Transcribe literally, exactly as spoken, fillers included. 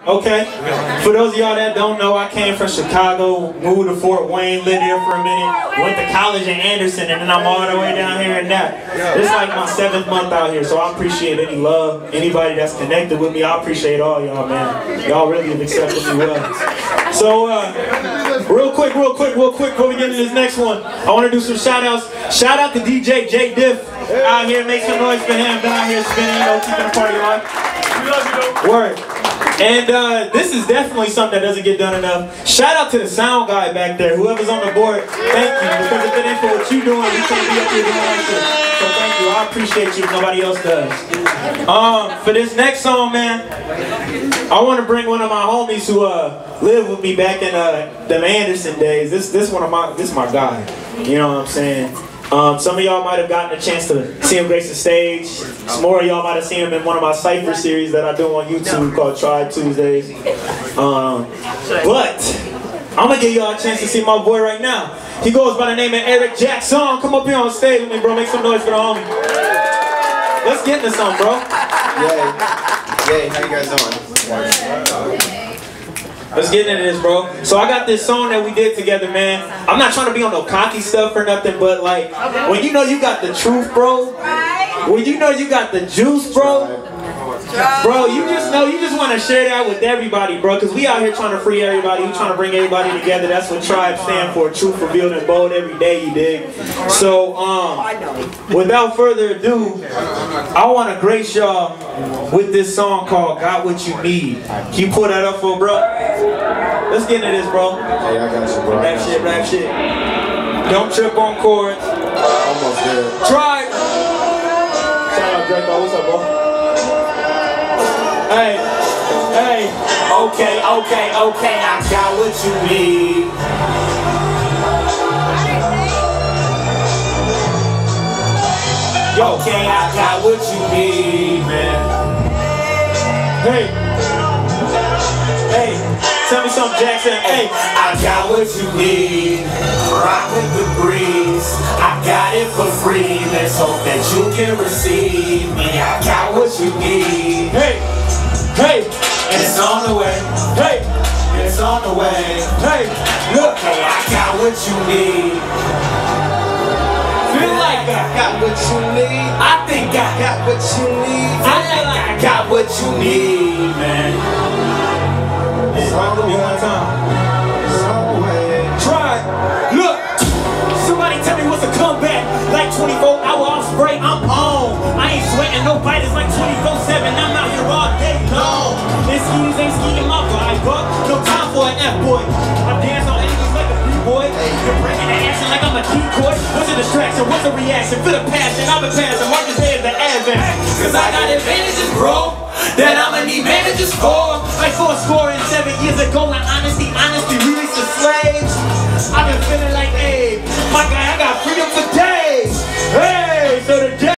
Okay, for those of y'all that don't know, I came from Chicago, moved to Fort Wayne, lived here for a minute, went to college in Anderson, and then I'm all the way down here in that. This is like my seventh month out here, so I appreciate any love, anybody that's connected with me, I appreciate all y'all, man. Y'all really have accepted me well. So, uh, real quick, real quick, real quick, before we get into this next one, I want to do some shout-outs. Shout out to D J J Diff out here, make some noise for him down here spinning, you know, keeping the party on. We love you, Word. And uh, this is definitely something that doesn't get done enough. Shout out to the sound guy back there, whoever's on the board. Thank you, because if it ain't for what you're doing, we can't be up here doing anything. So thank you, I appreciate you. Nobody else does. Um, for this next song, man, I want to bring one of my homies who uh lived with me back in uh the Anderson days. This this one of my this is my guy. You know what I'm saying? Um, some of y'all might have gotten a chance to see him grace the stage. Some more of y'all might have seen him in one of my cypher series that I do on YouTube called Tribe Tuesdays. Um, but I'm gonna give y'all a chance to see my boy right now. He goes by the name of Eric Jackson. Come up here on stage with me, bro. Make some noise for the homie. Let's get this on, bro. Yay. Yay, how you guys doing? Let's get into this, bro. So I got this song that we did together, man. I'm not trying to be on no cocky stuff or nothing, but like, when you know you got the truth, bro. When you know you got the juice, bro. Bro, you just know, you just want to share that with everybody, bro. Because we out here trying to free everybody. We trying to bring everybody together. That's what Tribe stand for. Truth revealed and bold every day, you dig? So, um, without further ado, I want to grace y'all with this song called Got What You Need. Can you pull that up for bro? Let's get into this, bro. Hey, I got you, bro. Rap shit, rap shit. Don't trip on chords. Almost there. Tribe. Shout out Draco. What's up, bro? Hey, hey, okay, okay, okay, I got what you need. Okay, I got what you need, man. Hey, hey, tell me something, Jackson. Hey, I got what you need. Rock with the breeze. I got it for free. Let's hope that you can receive me. I got what you need. Hey. Hey, it's on the way. Hey, it's on the way. Hey, look, hey, I got what you need. Feel like I got what you need. I think I got what you need. I think I got what you need, man. It's on the way. One time. It's on the way. Try. Look. Somebody tell me what's a comeback. Like twenty-four hour off spray, I'm on. I ain't sweating, no bite. It's like twenty-four seven. I'm out here all day. No, this skis ain't skiing my vibe, bro. No time for an F-boy. I dance on anything like a B-boy. You're bringing the action like I'm a decoy. What's a distraction? What's a reaction? Feel the passion, I'm a passion. Marcus Day is the advent. Cause I got advantages, bro, that I'ma need managers for. Like four score and seven years ago, and honesty, honesty.